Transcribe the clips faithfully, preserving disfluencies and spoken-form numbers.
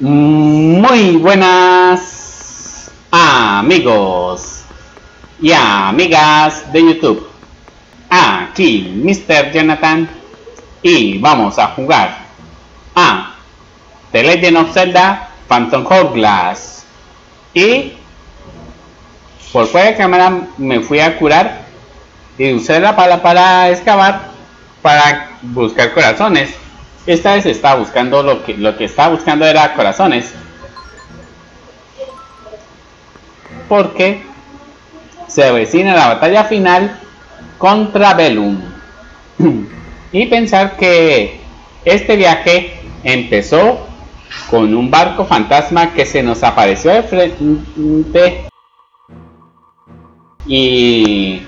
Muy buenas amigos y amigas de YouTube. Aquí mister Jonathan y vamos a jugar a The Legend of Zelda: Phantom Hourglass. Y por fuera de cámara me fui a curar y usé la pala para excavar, para buscar corazones. Esta vez estaba buscando lo que lo que estaba buscando era corazones, porque se avecina la batalla final contra Bellum. Y pensar que este viaje empezó con un barco fantasma que se nos apareció de frente y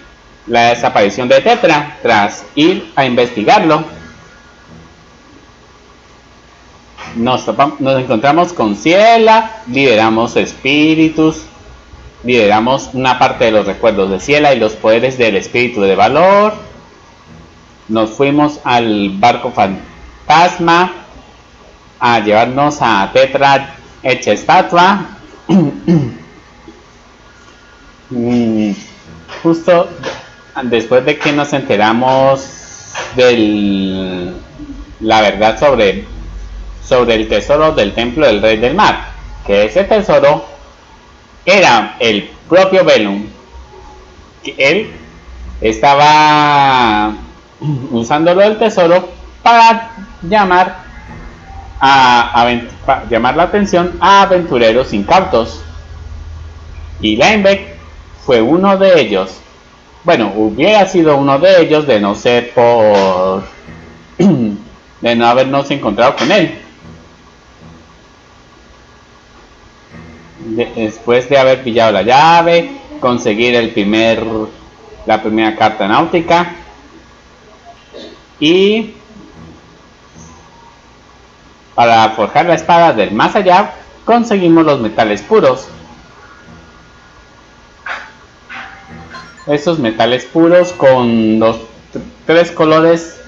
la desaparición de Tetra tras ir a investigarlo. Nos, nos encontramos con Ciela, liberamos espíritus, liberamos una parte de los recuerdos de Ciela y los poderes del espíritu de valor. Nos fuimos al barco fantasma a llevarnos a Tetra hecha estatua. Justo después de que nos enteramos de la verdad sobre sobre el tesoro del templo del rey del mar, que ese tesoro era el propio Bellum, que él estaba usándolo del tesoro para llamar a, a para llamar la atención a aventureros incautos, y Linebeck fue uno de ellos. Bueno, hubiera sido uno de ellos de no ser por de no habernos encontrado con él. Después de haber pillado la llave, conseguir el primer la primera carta náutica y para forjar la espada del más allá conseguimos los metales puros. Esos metales puros con los tres colores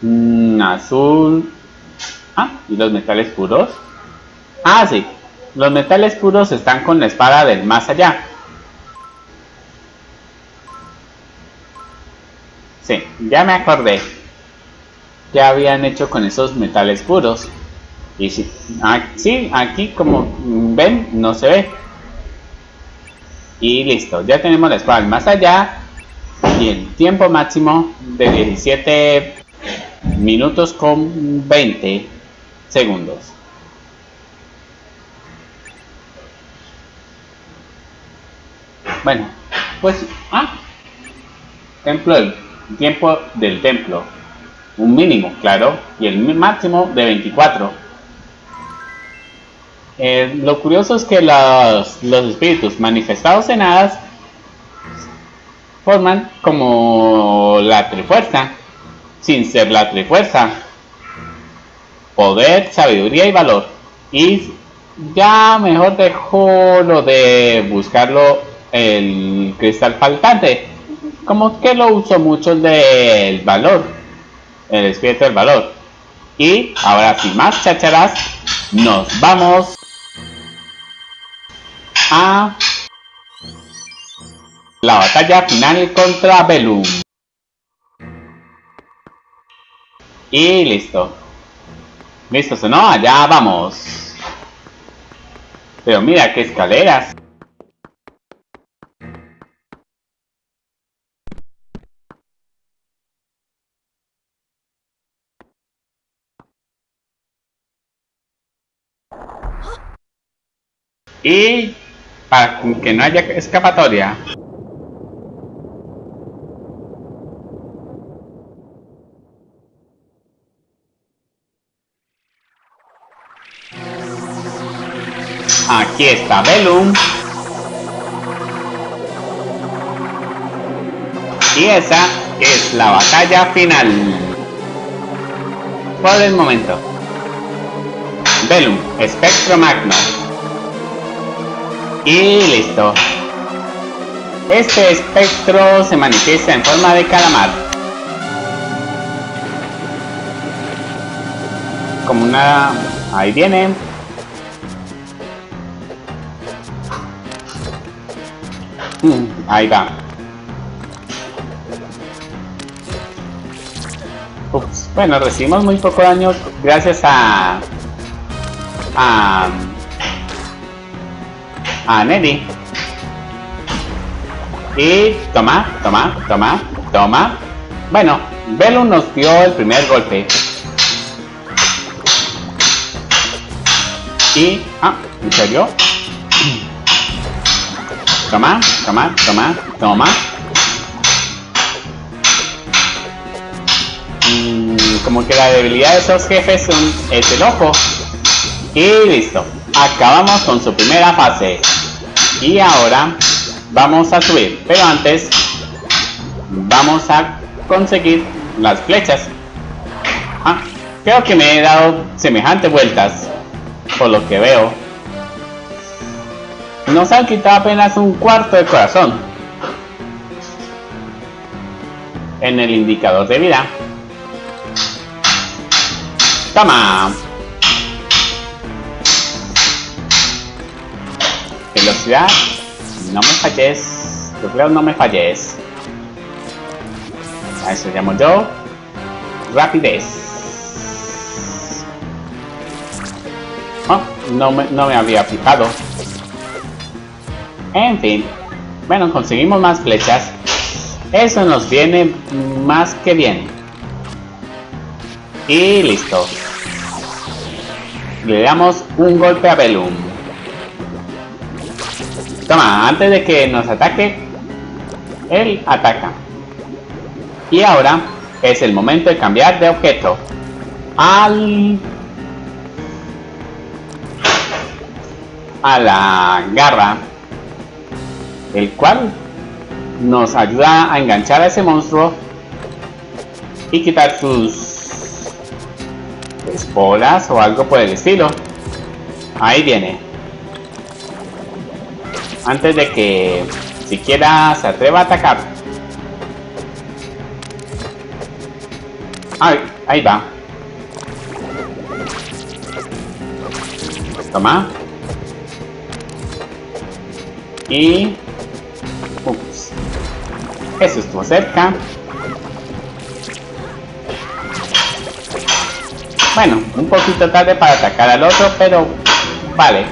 mmm, azul ah, y los metales puros ah sí Los metales puros están con la espada del más allá. Sí, ya me acordé. ¿Qué habían hecho con esos metales puros? Y si, sí, aquí como ven, no se ve. Y listo, ya tenemos la espada del más allá. Y el tiempo máximo de diecisiete minutos con veinte segundos. Bueno, pues, ah, templo del, tiempo del templo, un mínimo, claro, y el máximo de veinticuatro. Eh, lo curioso es que los, los espíritus manifestados en hadas forman como la trifuerza, sin ser la trifuerza, poder, sabiduría y valor. Y ya mejor dejo lo de buscarlo. El cristal faltante, como que lo uso mucho el del valor, el espíritu del valor. Y ahora sin más chacharas, nos vamos a la batalla final contra Bellum. Y listo, listos o no, allá vamos. Pero mira qué escaleras. Y para que no haya escapatoria. Aquí está Bellum. Y esa es la batalla final. Por el momento. Bellum, espectro magno. Y listo. Este espectro se manifiesta en forma de calamar, como una... ahí viene Ahí va. Ups. Bueno, recibimos muy poco daño gracias a... A... A Neri. Y... Toma, toma, toma, toma. Bueno, Bellum nos dio el primer golpe. Y... Ah, ¿en serio? Toma, toma, toma, toma. Mm, como que la debilidad de esos jefes son, es el ojo. Y listo. Acabamos con su primera fase. Y ahora vamos a subir. Pero antes vamos a conseguir las flechas. Ah, creo que me he dado semejantes vueltas. Por lo que veo. Nos han quitado apenas un cuarto de corazón. En el indicador de vida. Toma. Velocidad. No me falles. Yo creo no me falles. A eso llamo yo. Rapidez. Oh, no me, no me había fijado. En fin, bueno, conseguimos más flechas. Eso nos viene más que bien. Y listo. Le damos un golpe a Bellum. Toma, antes de que nos ataque, él ataca. Y ahora es el momento de cambiar de objeto. Al... A la garra. El cual nos ayuda a enganchar a ese monstruo y quitar sus esporas o algo por el estilo. Ahí viene. Antes de que siquiera se atreva a atacar. Ahí, ahí va. Toma. Y... Ups. Eso estuvo cerca. Bueno, un poquito tarde para atacar al otro, pero vale.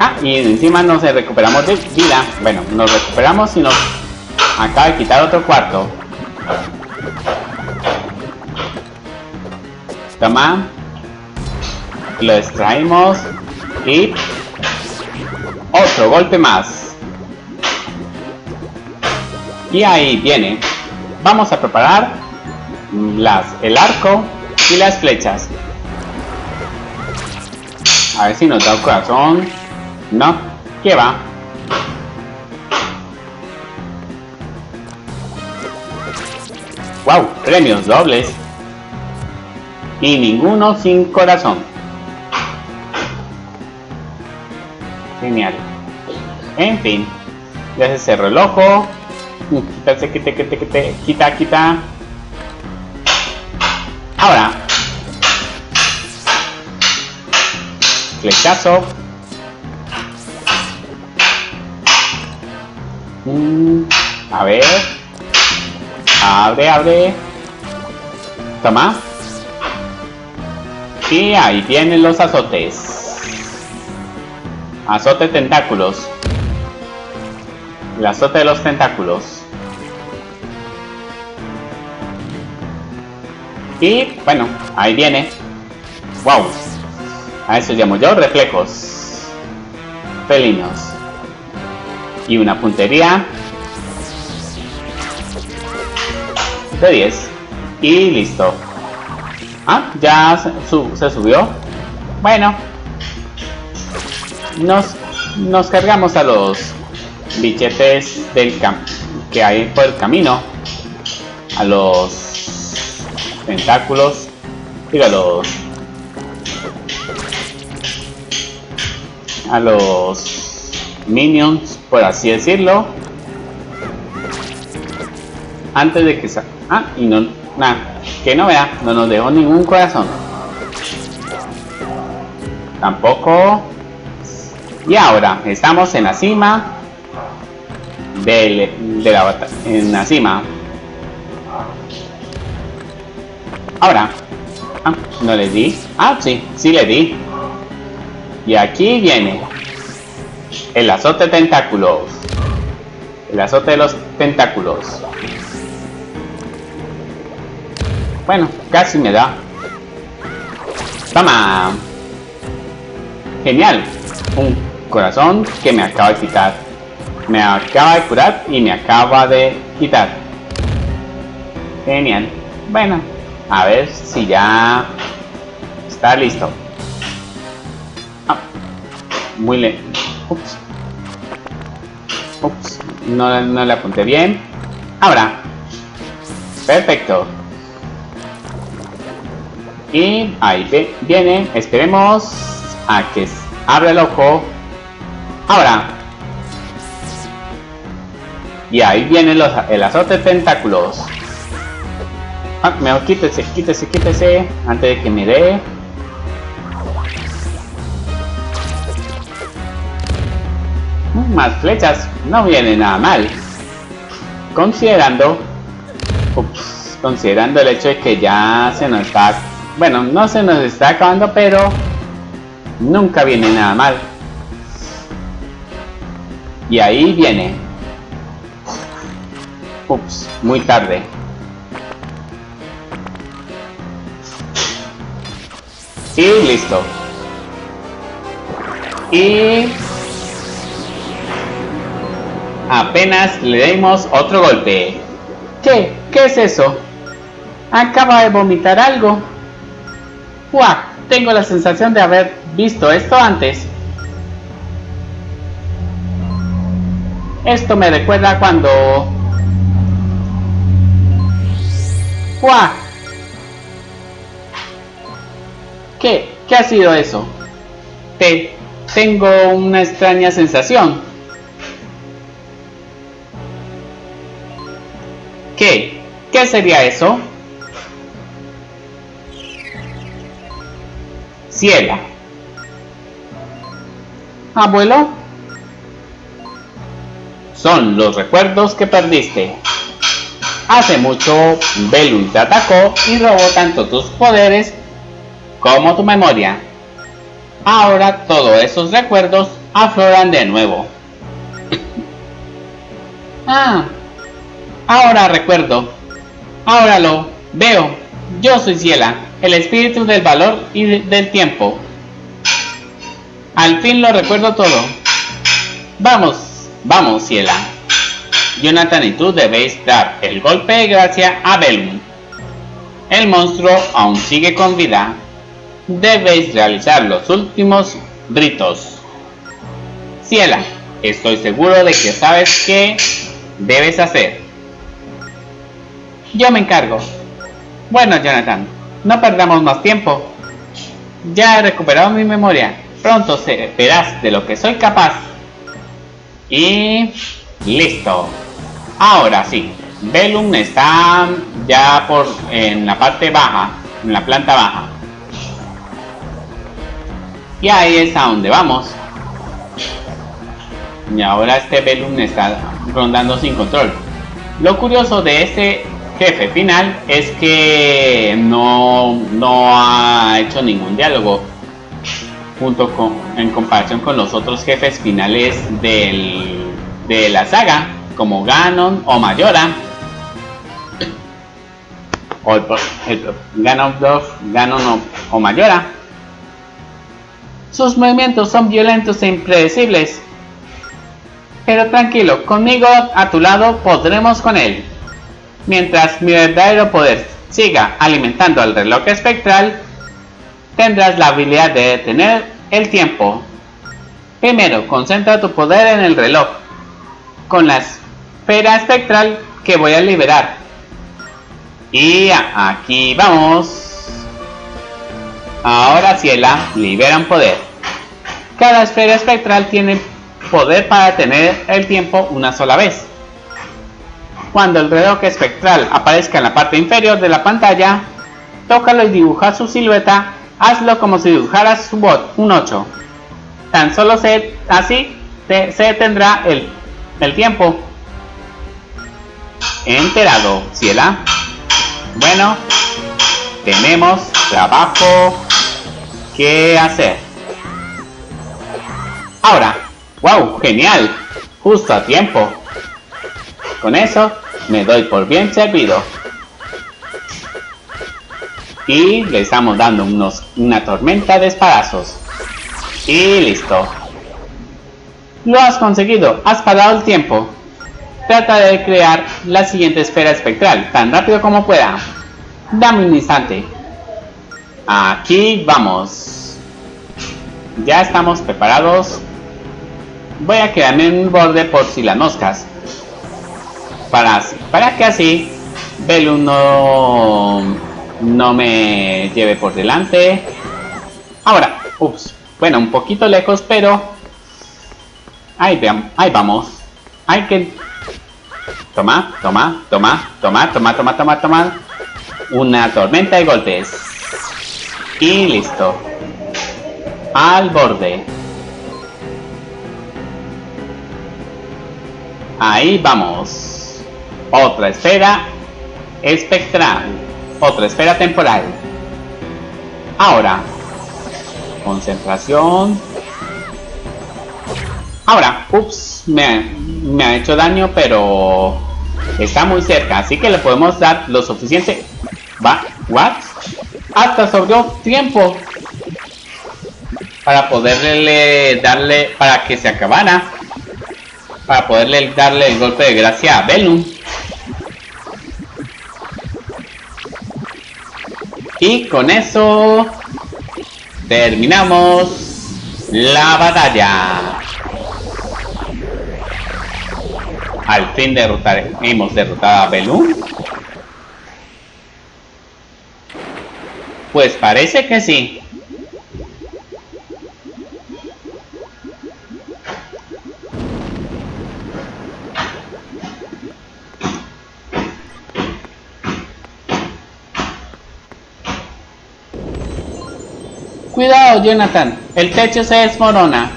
Ah, y encima nos recuperamos de vida. Bueno, nos recuperamos y nos acaba de quitar otro cuarto. Toma. Lo extraímos. Y... Otro golpe más. Y ahí viene. Vamos a preparar las, el arco y las flechas. A ver si nos da el corazón. No, ¿qué va? Wow, premios dobles. Y ninguno sin corazón. Genial. En fin, ya se cerró el ojo. Quitarse, quita, quita, quita, quita, quita. Ahora. Flechazo. Mm, a ver. Abre, abre. Toma. Y ahí vienen los azotes. Azote tentáculos. El azote de los tentáculos. Y bueno, ahí viene. Wow. A eso llamo yo reflejos felinos. Y una puntería de diez. Y listo. Ah, ya se, su, se subió. Bueno. Nos, nos cargamos a los billetes del campo que hay por el camino. A los... tentáculos, digo, a los a los minions, por así decirlo, antes de que sa ah y no nada que no vea, no nos dejó ningún corazón tampoco. Y ahora estamos en la cima de, de la batalla en la cima. Ahora, ah, no le di. Ah, sí, sí le di. Y aquí viene el azote de tentáculos. El azote de los tentáculos. Bueno, casi me da. ¡Toma! Genial. Un corazón que me acaba de quitar. Me acaba de curar y me acaba de quitar. Genial. Bueno, a ver si ya está listo. Ah, muy lento. Ups. Ups. No, no le apunté bien. Ahora. Perfecto. Y ahí viene. Esperemos a que abra el ojo. Ahora. Y ahí viene los, el azote de tentáculos. Ah, mejor quítese, quítese, quítese. Antes de que me dé. Más flechas. No viene nada mal. Considerando. Ups, considerando el hecho de que ya se nos está. Bueno, no se nos está acabando, pero nunca viene nada mal. Y ahí viene. Ups, muy tarde. Y listo. Y apenas le dimos otro golpe. ¿Qué? ¿Qué es eso? Acaba de vomitar algo. ¡Guau! Tengo la sensación de haber visto esto antes. Esto me recuerda cuando... ¡Guau! ¿Qué? ¿Qué ha sido eso? Te... Tengo una extraña sensación. ¿Qué? ¿Qué sería eso? Ciela. Abuelo. Son los recuerdos que perdiste. Hace mucho, Bellum te atacó y robó tanto tus poderes como tu memoria. Ahora todos esos recuerdos afloran de nuevo. Ah, ahora recuerdo. Ahora lo veo. Yo soy Ciela, el espíritu del valor y de, del tiempo. Al fin lo recuerdo todo. Vamos, vamos, Ciela. Jonathan y tú debéis dar el golpe de gracia a Bellum. El monstruo aún sigue con vida. Debéis realizar los últimos ritos. Ciela, estoy seguro de que sabes qué debes hacer. Yo me encargo. Bueno, Jonathan, no perdamos más tiempo. Ya he recuperado mi memoria. Pronto verás de lo que soy capaz. Y... listo. Ahora sí. Bellum está ya por en la parte baja. En la planta baja. Y ahí es a donde vamos. Y ahora este Bellum está rondando sin control. Lo curioso de este... jefe final es que no, no ha hecho ningún diálogo junto con, en comparación con los otros jefes finales del, de la saga, como Ganon o Majora o el, el, Ganon, Ganon o, o Majora. Sus movimientos son violentos e impredecibles, pero tranquilo, conmigo a tu lado podremos con él. Mientras mi verdadero poder siga alimentando al reloj espectral, tendrás la habilidad de detener el tiempo. Primero, concentra tu poder en el reloj, con la esfera espectral que voy a liberar. Y aquí vamos. Ahora Ciela libera un poder. Cada esfera espectral tiene poder para detener el tiempo una sola vez. Cuando el reloj espectral aparezca en la parte inferior de la pantalla, tócalo y dibuja su silueta. Hazlo como si dibujaras un ocho. Tan solo se, así te, se detendrá el, el tiempo. enterado, Ciela. Bueno, tenemos trabajo que hacer. Ahora, wow, genial, justo a tiempo. Con eso me doy por bien servido. Y le estamos dando unos, una tormenta de espadazos. Y listo. Lo has conseguido, has parado el tiempo. Trata de crear la siguiente esfera espectral, tan rápido como pueda. Dame un instante. Aquí vamos. Ya estamos preparados. Voy a quedarme en un borde por si las moscas. Para, para que así Bellum no, no me lleve por delante. Ahora, ups. Bueno, un poquito lejos, pero... Ahí, ahí vamos. Hay que... Toma, toma, toma, toma, toma, toma, toma, toma. Una tormenta de golpes. Y listo. Al borde. Ahí vamos. Otra esfera espectral. Otra esfera temporal. Ahora. Concentración. Ahora. Ups. Me, me ha hecho daño, pero está muy cerca. Así que le podemos dar lo suficiente. ¿Va? ¿What? Hasta sobró tiempo. Para poderle darle... Para que se acabara. Para poderle darle el golpe de gracia a Bellum. Y con eso terminamos la batalla. Al fin derrotar, hemos derrotado a Bellum. Pues parece que sí. Cuidado, Jonathan, el techo se desmorona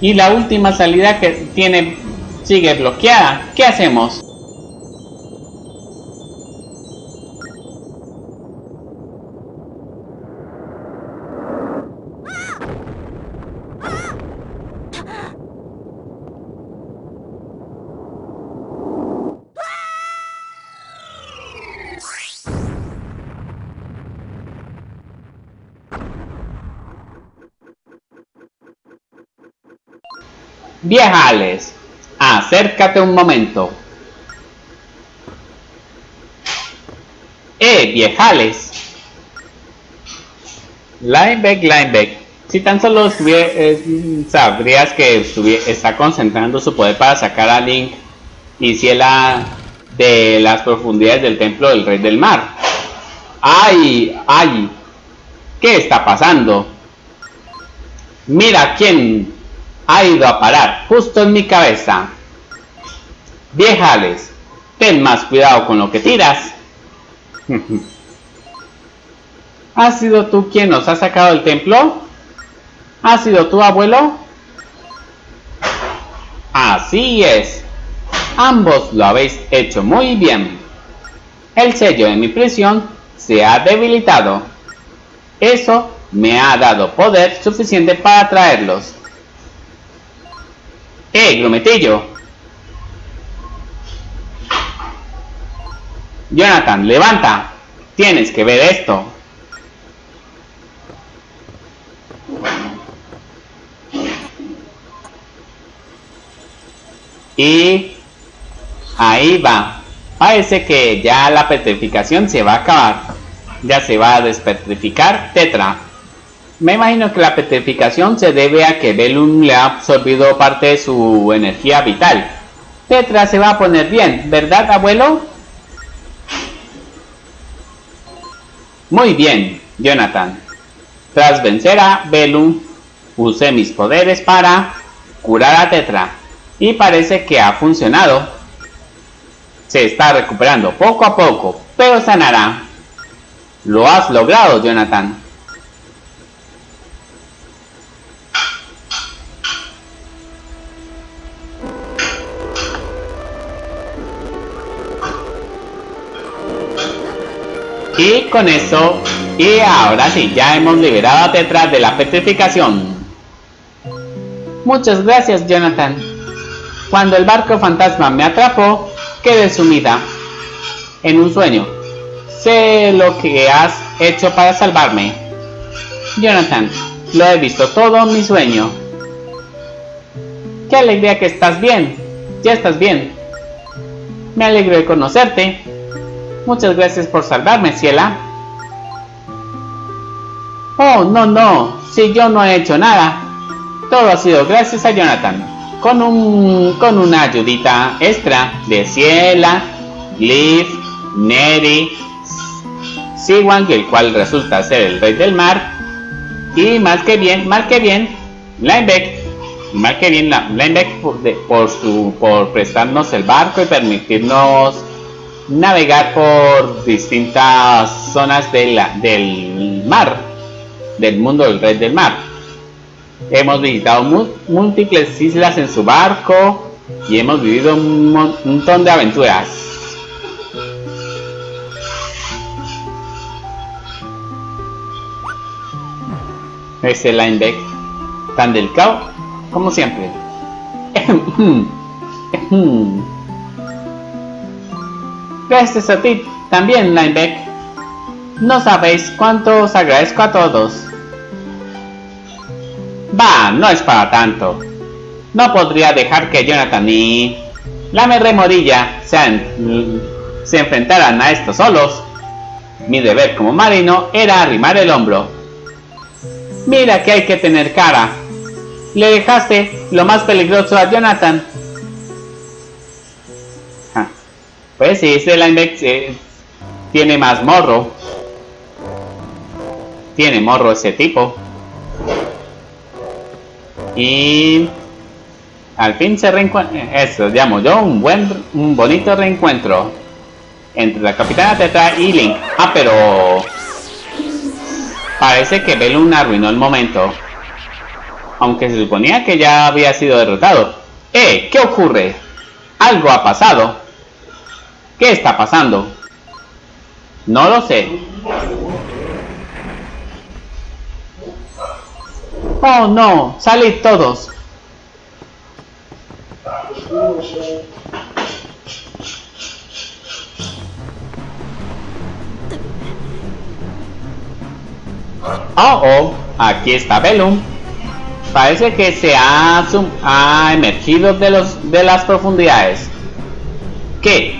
y la última salida que tiene sigue bloqueada. ¿Qué hacemos? Vieja Alex, acércate un momento. ¡Eh, vieja Alex! Linebeck, Linebeck, si tan solo eh, sabrías que está concentrando su poder para sacar a Link y Ciela de las profundidades del templo del Rey del Mar. ¡Ay, ay! ¿Qué está pasando? Mira quién ha ido a parar justo en mi cabeza. Vieja Alex, ten más cuidado con lo que tiras. ¿Has sido tú quien nos ha sacado del templo? ¿Has sido tu abuelo? Así es. Ambos lo habéis hecho muy bien. El sello de mi prisión se ha debilitado. Eso me ha dado poder suficiente para traerlos. ¡Eh, glometillo! Jonathan, levanta. Tienes que ver esto. Y ahí va. Parece que ya la petrificación se va a acabar. Ya se va a despetrificar Tetra. Me imagino que la petrificación se debe a que Bellum le ha absorbido parte de su energía vital. Tetra se va a poner bien, ¿verdad, abuelo? Muy bien, Jonathan. Tras vencer a Bellum, usé mis poderes para curar a Tetra. Y parece que ha funcionado. Se está recuperando poco a poco, pero sanará. Lo has logrado, Jonathan. Y con eso, y ahora sí, ya hemos liberado a Tetra de la petrificación. Muchas gracias, Jonathan. Cuando el barco fantasma me atrapó, quedé sumida en un sueño. Sé lo que has hecho para salvarme, Jonathan. Lo he visto todo mi sueño. Qué alegría que estás bien. Ya estás bien. Me alegro de conocerte. Muchas gracias por salvarme, Ciela. Oh, no, no. Si yo no he hecho nada. Todo ha sido gracias a Jonathan. Con un, con una ayudita extra de Ciela, Liv, Neri, Siwan, el cual resulta ser el rey del mar. Y más que bien, más que bien, Linebeck. Mal que bien, Linebeck por, por, su, por prestarnos el barco y permitirnos navegar por distintas zonas de la, del mar, del mundo del rey del mar. Hemos visitado múltiples islas en su barco y hemos vivido un montón de aventuras. Ese Linebeck tan delicado como siempre. Gracias a ti también, Linebeck. No sabéis cuánto os agradezco a todos. Bah, no es para tanto. No podría dejar que Jonathan y la merremorilla se, en... se enfrentaran a estos solos. Mi deber como marino era arrimar el hombro. Mira que hay que tener cara. Le dejaste lo más peligroso a Jonathan. Ja. Pues sí, este Linebeck eh, tiene más morro. Tiene morro ese tipo. Y al fin se reencuentra. Eso llamo yo un buen, un bonito reencuentro entre la capitana Tetra y Link. Ah, pero parece que Bellum arruinó el momento. Aunque se suponía que ya había sido derrotado. ¡Eh! ¿Qué ocurre? Algo ha pasado. ¿Qué está pasando? No lo sé. ¡Oh no! ¡Salid todos! ¡Oh oh! Aquí está Bellum. Parece que se ha, ha emergido de, los, de las profundidades. ¿Qué?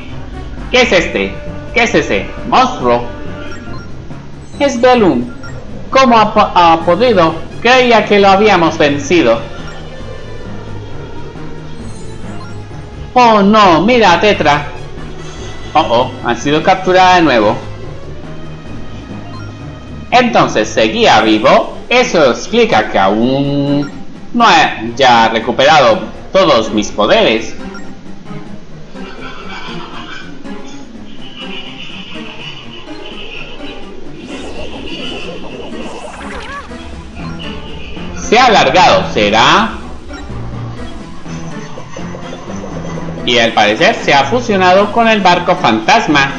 ¿Qué es este? ¿Qué es ese monstruo? Es Bellum. ¿Cómo ha, ha podido? Creía que lo habíamos vencido. Oh no, mira a Tetra. Oh oh, han sido capturada de nuevo. Entonces, ¿seguía vivo? Eso explica que aún no haya recuperado todos mis poderes. Se ha alargado, ¿será? Y al parecer se ha fusionado con el barco fantasma.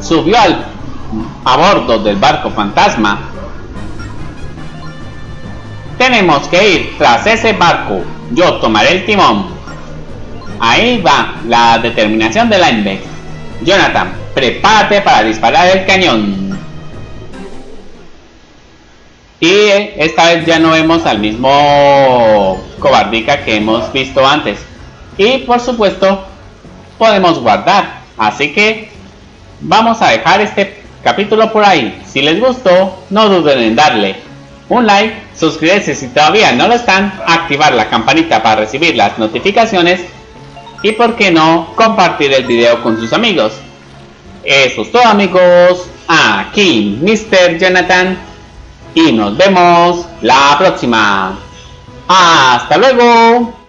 Subió al, a bordo del barco fantasma. Tenemos que ir tras ese barco. Yo tomaré el timón. Ahí va la determinación de Linebeck. Jonathan, prepárate para disparar el cañón. Y esta vez ya no vemos al mismo cobardica que hemos visto antes. Y por supuesto podemos guardar. Así que vamos a dejar este capítulo por ahí. Si les gustó, no duden en darle un like, suscribirse si todavía no lo están, activar la campanita para recibir las notificaciones y por qué no compartir el video con sus amigos. Eso es todo, amigos. Aquí mister Jonathan y nos vemos la próxima. ¡Hasta luego!